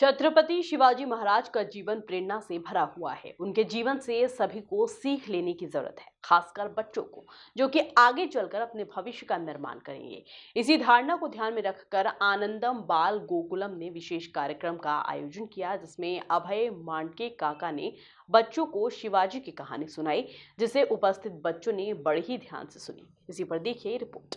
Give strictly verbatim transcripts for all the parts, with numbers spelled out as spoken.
छत्रपति शिवाजी महाराज का जीवन प्रेरणा से भरा हुआ है। उनके जीवन से सभी को सीख लेने की जरूरत है, खासकर बच्चों को, जो कि आगे चलकर अपने भविष्य का निर्माण करेंगे। इसी धारणा को ध्यान में रखकर आनंदम बाल गोकुलम ने विशेष कार्यक्रम का आयोजन किया, जिसमें अभय मांडके काका ने बच्चों को शिवाजी की कहानी सुनाई, जिसे उपस्थित बच्चों ने बड़े ही ध्यान से सुनी। इसी पर देखिए रिपोर्ट।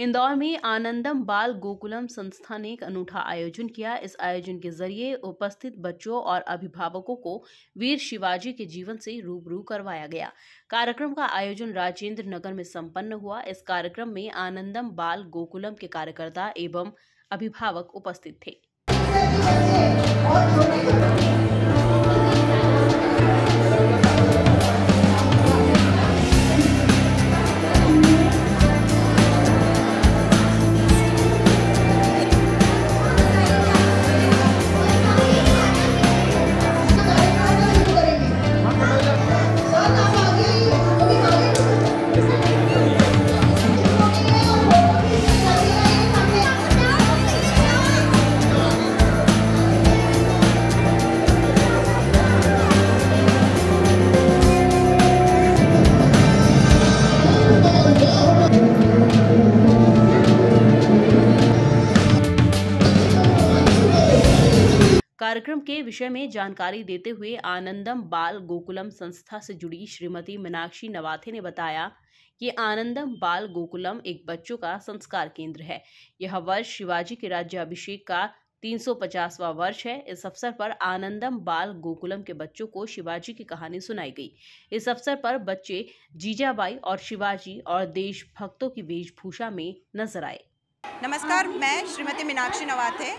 इंदौर में आनंदम बाल गोकुलम संस्था ने एक अनूठा आयोजन किया। इस आयोजन के जरिए उपस्थित बच्चों और अभिभावकों को वीर शिवाजी के जीवन से रूबरू करवाया गया। कार्यक्रम का आयोजन राजेंद्र नगर में संपन्न हुआ। इस कार्यक्रम में आनंदम बाल गोकुलम के कार्यकर्ता एवं अभिभावक उपस्थित थे। कार्यक्रम के विषय में जानकारी देते हुए आनंदम बाल गोकुलम संस्था से जुड़ी श्रीमती मीनाक्षी नवाथे ने बताया कि आनंदम बाल गोकुलम एक बच्चों का संस्कार केंद्र है। यह वर्ष शिवाजी के राज्याभिषेक का तीन सौ पचासवां वर्ष है। इस अवसर पर आनंदम बाल गोकुलम के बच्चों को शिवाजी की कहानी सुनाई गई। इस अवसर पर बच्चे जीजाबाई और शिवाजी और देशभक्तों की वेशभूषा में नजर आए। नमस्कार, मैं श्रीमती मीनाक्षी नवाथे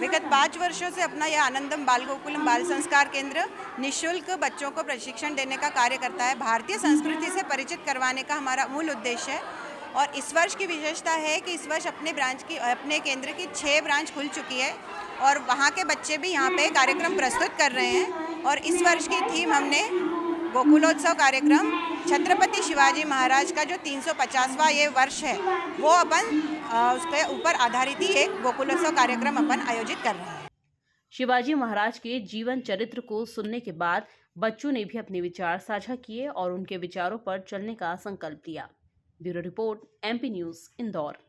विगत पाँच वर्षों से अपना यह आनंदम बाल गोकुलम बाल संस्कार केंद्र निःशुल्क बच्चों को प्रशिक्षण देने का कार्य करता है। भारतीय संस्कृति से परिचित करवाने का हमारा मूल उद्देश्य है और इस वर्ष की विशेषता है कि इस वर्ष अपने ब्रांच की अपने केंद्र की छः ब्रांच खुल चुकी है और वहाँ के बच्चे भी यहाँ पे कार्यक्रम प्रस्तुत कर रहे हैं। और इस वर्ष की थीम हमने गोकुलोत्सव कार्यक्रम छत्रपति शिवाजी महाराज का जो तीन सौ पचासवां ये वर्ष है वो अपन उसके ऊपर आधारित ही एक गोकुलोत्सव कार्यक्रम अपन आयोजित कर रहे हैं। शिवाजी महाराज के जीवन चरित्र को सुनने के बाद बच्चों ने भी अपने विचार साझा किए और उनके विचारों पर चलने का संकल्प लिया। Bureau report MP news Indore.